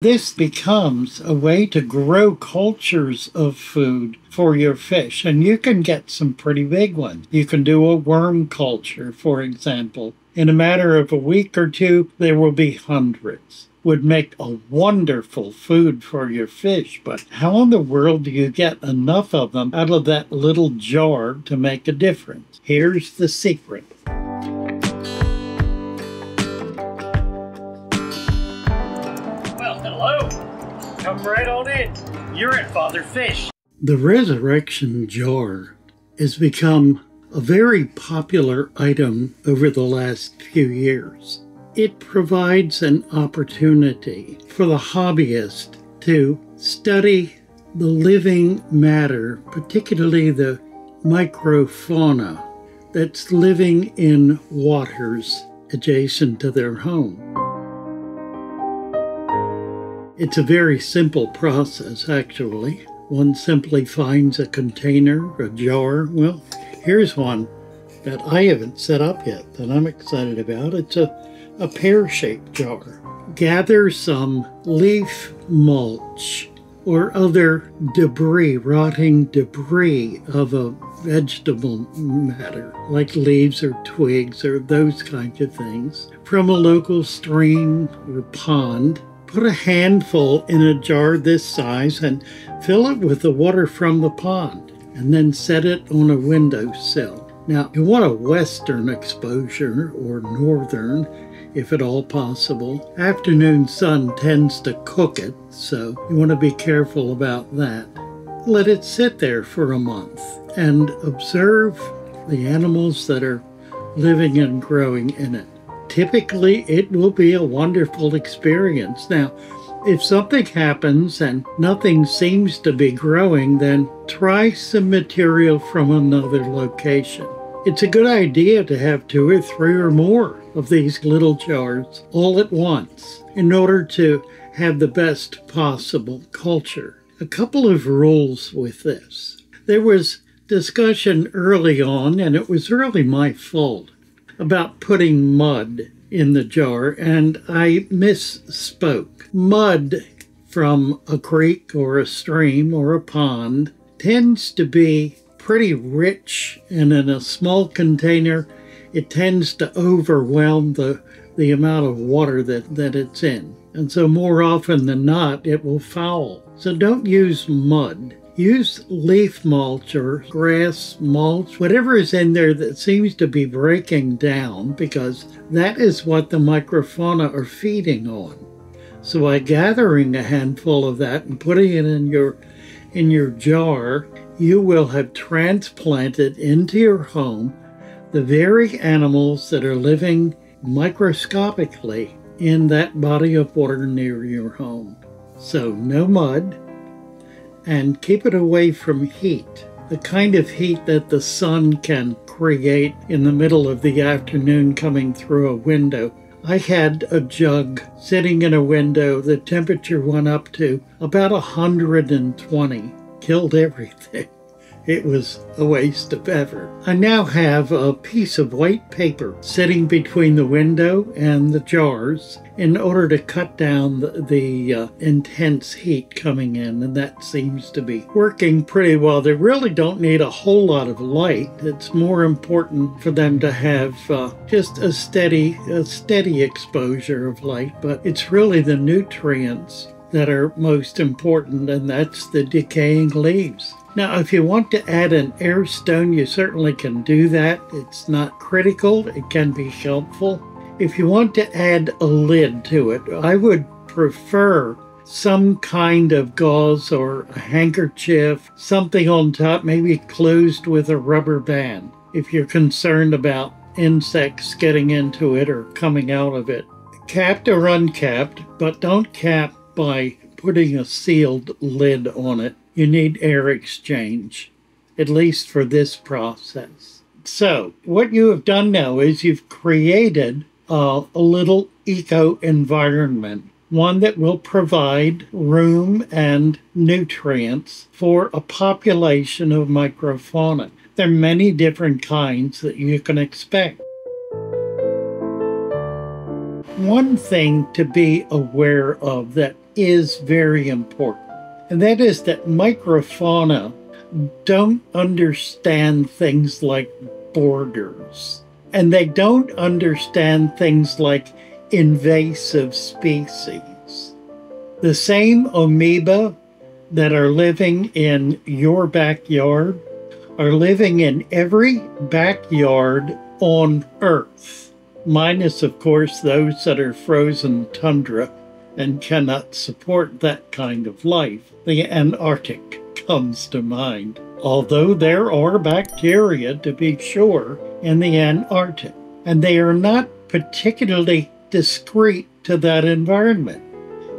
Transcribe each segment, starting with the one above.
This becomes a way to grow cultures of food for your fish, and you can get some pretty big ones. You can do a worm culture, for example. In a matter of a week or two, there will be hundreds. Would make a wonderful food for your fish, but how in the world do you get enough of them out of that little jar to make a difference? Here's the secret. Come right on in. You're at Father Fish. The Resurrection Jar has become a very popular item over the last few years. It provides an opportunity for the hobbyist to study the living matter, particularly the microfauna that's living in waters adjacent to their home. It's a very simple process, actually. One simply finds a container, a jar. Well, here's one that I haven't set up yet that I'm excited about. It's a pear-shaped jar. Gather some leaf mulch or other debris, rotting debris of a vegetable matter, like leaves or twigs or those kinds of things, from a local stream or pond. Put a handful in a jar this size and fill it with the water from the pond, and then set it on a windowsill. Now, you want a western exposure, or northern, if at all possible. Afternoon sun tends to cook it, so you want to be careful about that. Let it sit there for a month and observe the animals that are living and growing in it. Typically, it will be a wonderful experience. Now, if something happens and nothing seems to be growing, then try some material from another location. It's a good idea to have 2 or 3 or more of these little jars all at once in order to have the best possible culture. A couple of rules with this. There was discussion early on, and it was really my fault, about putting mud in the jar, and I misspoke. Mud from a creek or a stream or a pond tends to be pretty rich, and in a small container, it tends to overwhelm the amount of water that it's in. And so more often than not, it will foul. So don't use mud. Use leaf mulch or grass mulch, whatever is in there that seems to be breaking down, because that is what the microfauna are feeding on. So by gathering a handful of that and putting it in your jar, you will have transplanted into your home the very animals that are living microscopically in that body of water near your home. So no mud, and keep it away from heat, the kind of heat that the sun can create in the middle of the afternoon coming through a window. I had a jug sitting in a window. The temperature went up to about 120, killed everything. It was a waste of effort. I now have a piece of white paper sitting between the window and the jars in order to cut down the intense heat coming in, and that seems to be working pretty well. They really don't need a whole lot of light. It's more important for them to have just a steady exposure of light, but it's really the nutrients that are most important, and that's the decaying leaves. Now, if you want to add an air stone, you certainly can do that. It's not critical. It can be helpful. If you want to add a lid to it, I would prefer some kind of gauze or a handkerchief, something on top, maybe closed with a rubber band, if you're concerned about insects getting into it or coming out of it. Capped or uncapped, but don't cap by putting a sealed lid on it. You need air exchange, at least for this process. So what you have done now is you've created a little eco-environment, one that will provide room and nutrients for a population of microfauna. There are many different kinds that you can expect. One thing to be aware of that is very important, and that is that microfauna don't understand things like borders, and they don't understand things like invasive species. The same amoeba that are living in your backyard are living in every backyard on Earth, minus, of course, those that are frozen tundra and cannot support that kind of life. The Antarctic comes to mind, although there are bacteria, to be sure, in the Antarctic, and they are not particularly discrete to that environment.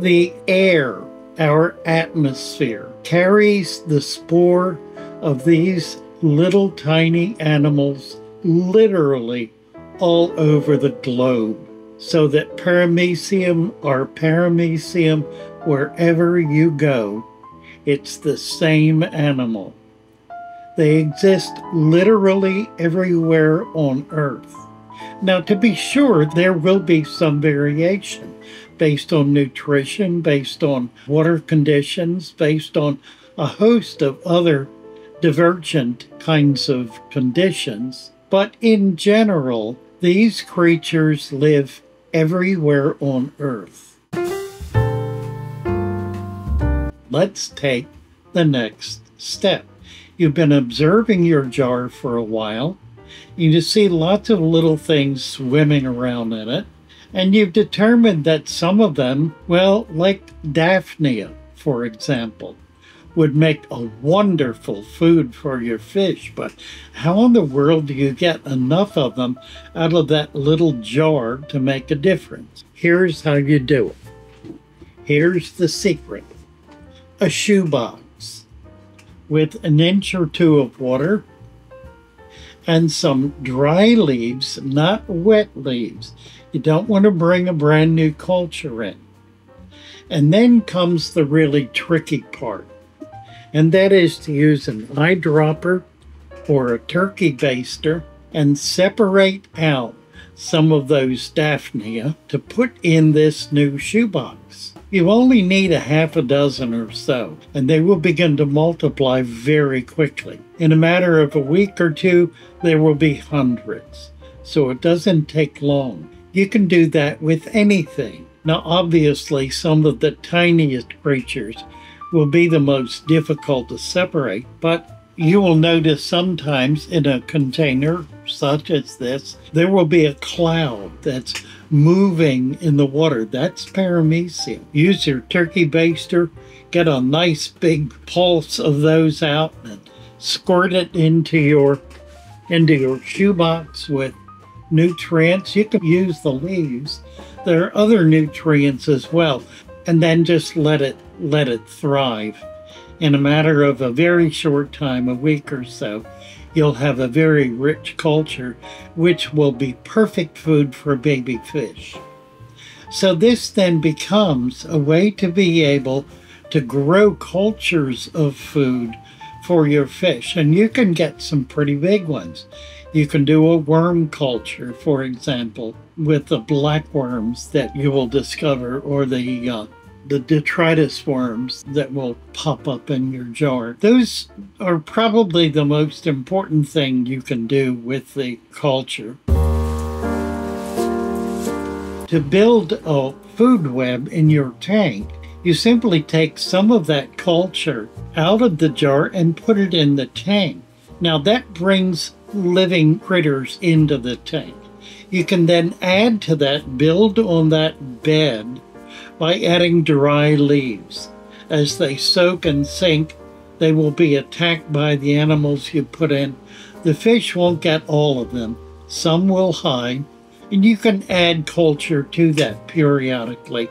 The air, our atmosphere, carries the spore of these little tiny animals literally all over the globe, so that paramecium or paramecium, wherever you go, it's the same animal. They exist literally everywhere on Earth. Now, to be sure, there will be some variation based on nutrition, based on water conditions, based on a host of other divergent kinds of conditions. But in general, these creatures live everywhere on Earth. Let's take the next step. You've been observing your jar for a while. You just see lots of little things swimming around in it, and you've determined that some of them, well, like Daphnia, for example, would make a wonderful food for your fish, but how in the world do you get enough of them out of that little jar to make a difference? Here's how you do it. Here's the secret. A shoebox with an inch or two of water and some dry leaves, not wet leaves. You don't want to bring a brand new culture in. And then comes the really tricky part, and that is to use an eyedropper or a turkey baster and separate out some of those Daphnia to put in this new shoebox. You only need a half a dozen or so, and they will begin to multiply very quickly. In a matter of a week or two, there will be hundreds, so it doesn't take long. You can do that with anything. Now, obviously, some of the tiniest creatures will be the most difficult to separate, but you will notice sometimes in a container such as this, there will be a cloud that's moving in the water. That's paramecium. Use your turkey baster, get a nice big pulse of those out and squirt it into your shoebox with nutrients. You can use the leaves. There are other nutrients as well. And then just let it thrive. In a matter of a very short time, a week or so, you'll have a very rich culture, which will be perfect food for baby fish. So this then becomes a way to be able to grow cultures of food for your fish, and you can get some pretty big ones. You can do a worm culture, for example, with the black worms that you will discover, or the detritus worms that will pop up in your jar. Those are probably the most important thing you can do with the culture. To build a food web in your tank, you simply take some of that culture out of the jar and put it in the tank. Now that brings living critters into the tank. You can then add to that, build on that bed by adding dry leaves. As they soak and sink, they will be attacked by the animals you put in. The fish won't get all of them. Some will hide, and you can add culture to that periodically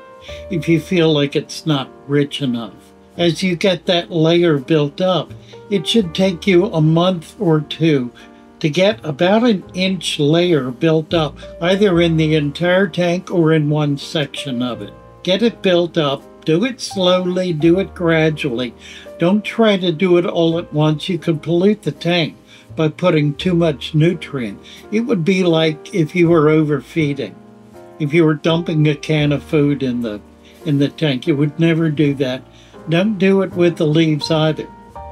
if you feel like it's not rich enough. As you get that layer built up, it should take you a month or two to get about an inch layer built up, either in the entire tank or in one section of it. Get it built up, do it slowly, do it gradually. Don't try to do it all at once. You could pollute the tank by putting too much nutrient. It would be like if you were overfeeding, if you were dumping a can of food in the in the tank. You would never do that. Don't do it with the leaves either.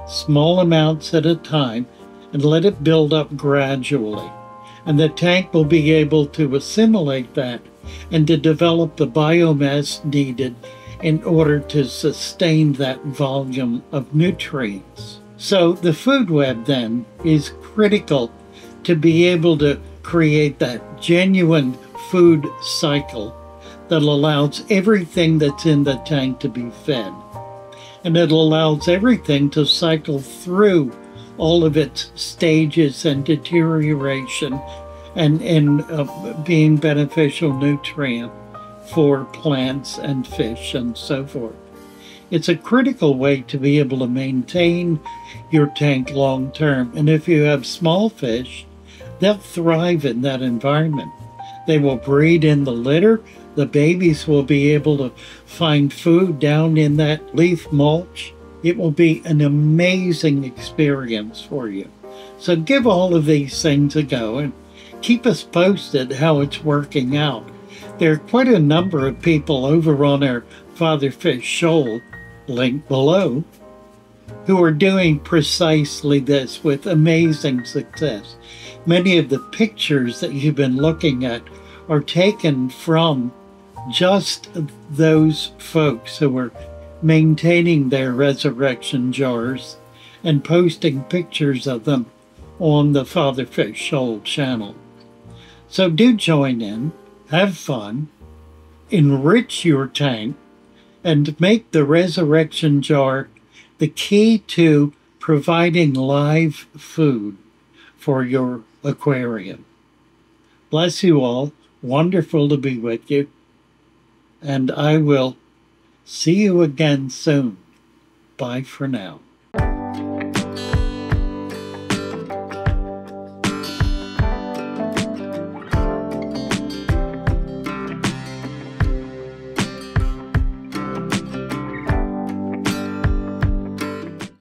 Small amounts at a time, and let it build up gradually. And the tank will be able to assimilate that and to develop the biomass needed in order to sustain that volume of nutrients. So the food web then is critical to be able to create that genuine food cycle that allows everything that's in the tank to be fed. And it allows everything to cycle through all of its stages and deterioration and being beneficial nutrient for plants and fish and so forth. It's a critical way to be able to maintain your tank long term. And if you have small fish, they'll thrive in that environment. They will breed in the litter. The babies will be able to find food down in that leaf mulch. It will be an amazing experience for you. So give all of these things a go and keep us posted how it's working out. There are quite a number of people over on our Father Fish Shoal, link below, who are doing precisely this with amazing success. Many of the pictures that you've been looking at are taken from just those folks who are maintaining their resurrection jars and posting pictures of them on the Father Fish Shoal channel. So do join in, have fun, enrich your tank, and make the resurrection jar the key to providing live food for your aquarium. Bless you all. Wonderful to be with you, and I will see you again soon. Bye for now.